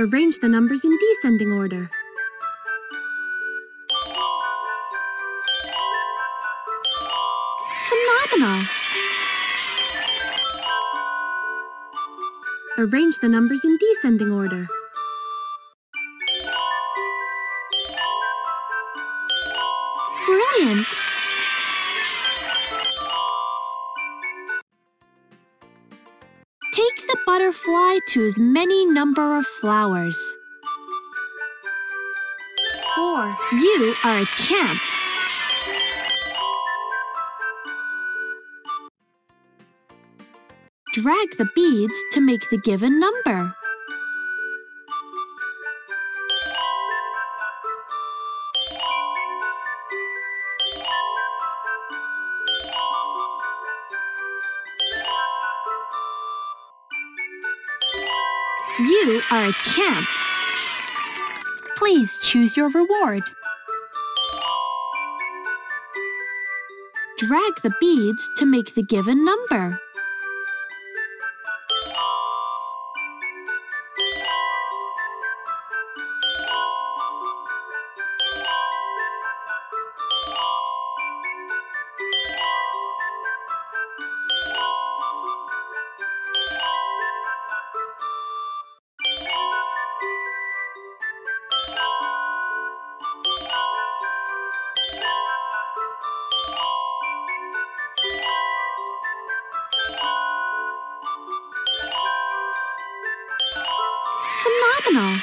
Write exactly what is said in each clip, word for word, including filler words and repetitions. Arrange the numbers in descending order. Phenomenal! Arrange the numbers in descending order. Brilliant! Take the butterfly to as many number of flowers. Four. You are a champ. Drag the beads to make the given number. You are a champ. Please choose your reward. Drag the beads to make the given number. Phenomenal!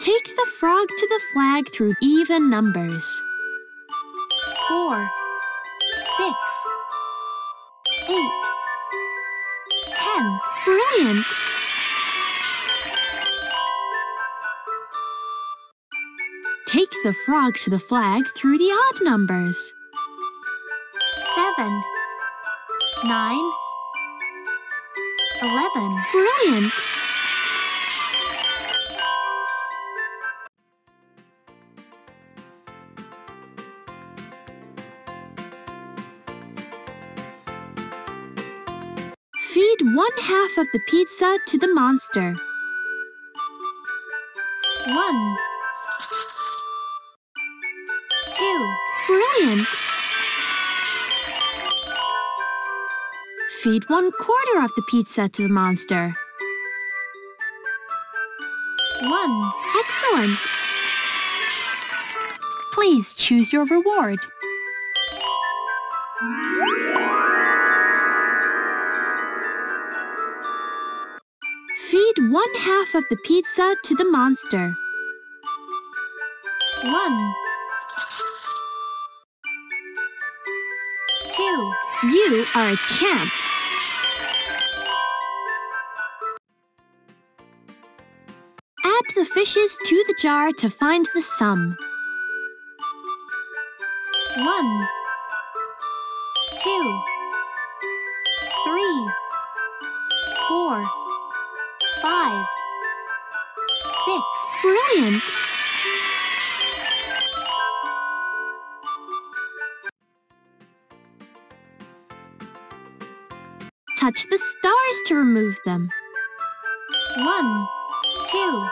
Take the frog to the flag through even numbers. Four, six, eight, ten. Brilliant! Take the frog to the flag through the odd numbers. Seven, nine, eleven. Brilliant! Feed one half of the pizza to the monster. One, two. Brilliant! Feed one quarter of the pizza to the monster. One. Excellent! Please choose your reward. Feed one half of the pizza to the monster. One. Two. You are a champ! The fishes to the jar to find the sum. One, two, three, four, five, six. Brilliant! Touch the stars to remove them. One, two,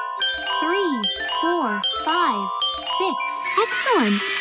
three, four, five, six. Excellent!